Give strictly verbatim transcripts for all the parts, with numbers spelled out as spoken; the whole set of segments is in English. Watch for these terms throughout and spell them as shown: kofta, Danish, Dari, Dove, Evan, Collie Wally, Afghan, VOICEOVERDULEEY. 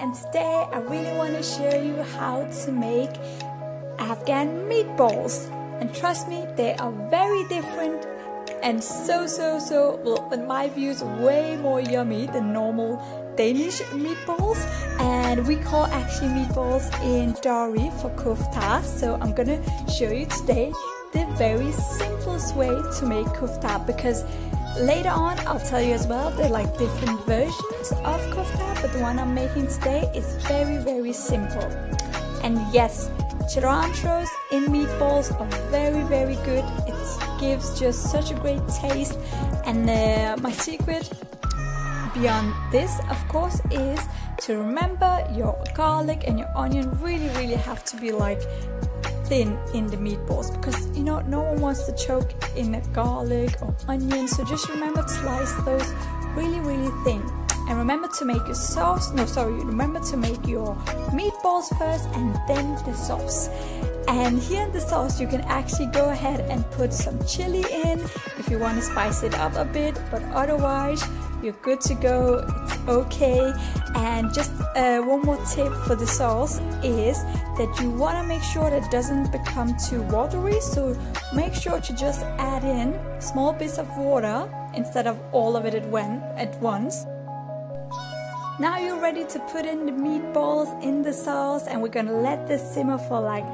And today I really want to show you how to make Afghan meatballs, and trust me, they are very different and so so so well, in my views, way more yummy than normal Danish meatballs. And we call actually meatballs in Dari for kofta, so I'm gonna show you today the very simplest way to make kofta, because later on I'll tell you as well, they're like different versions of kofta, but the one I'm making today is very very simple. And yes, cilantros in meatballs are very very good. It gives just such a great taste. And uh, my secret beyond this, of course, is to remember your garlic and your onion really really have to be like thin in the meatballs, because you know no one wants to choke in a garlic or onion, so just remember to slice those really really thin. And remember to make your sauce, no sorry, remember to make your meatballs first and then the sauce. And here in the sauce you can actually go ahead and put some chili in if you want to spice it up a bit, but otherwise you're good to go, it's okay. And just uh, one more tip for the sauce is that you want to make sure that it doesn't become too watery, so make sure to just add in small bits of water instead of all of it at, when, at once. Now you're ready to put in the meatballs in the sauce, and we're gonna let this simmer for like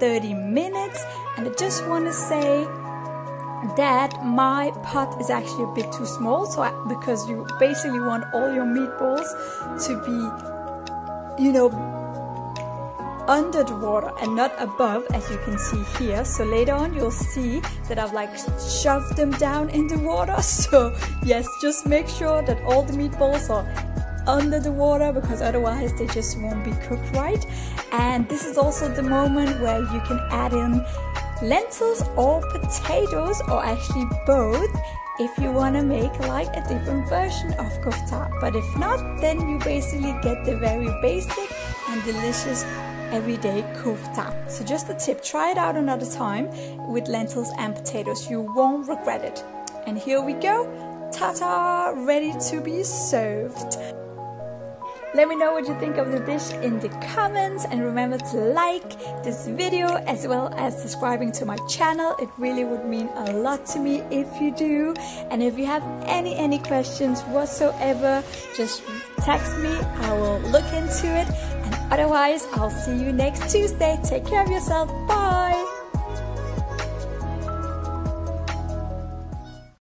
thirty minutes. And I just want to say that my pot is actually a bit too small, so I, because you basically want all your meatballs to be, you know, under the water and not above, as you can see here. So later on you'll see that I've like shoved them down in the water, so yes, just make sure that all the meatballs are under the water, because otherwise they just won't be cooked right. And this is also the moment where you can add in lentils or potatoes, or actually both, if you want to make like a different version of kofta. But if not, then you basically get the very basic and delicious everyday kofta. So just a tip, try it out another time with lentils and potatoes, you won't regret it. And here we go, ta-ta, ready to be served. Let me know what you think of the dish in the comments, and remember to like this video as well as subscribing to my channel. It really would mean a lot to me if you do. And if you have any any questions whatsoever, just text me, I will look into it. And otherwise I'll see you next Tuesday. Take care of yourself, bye!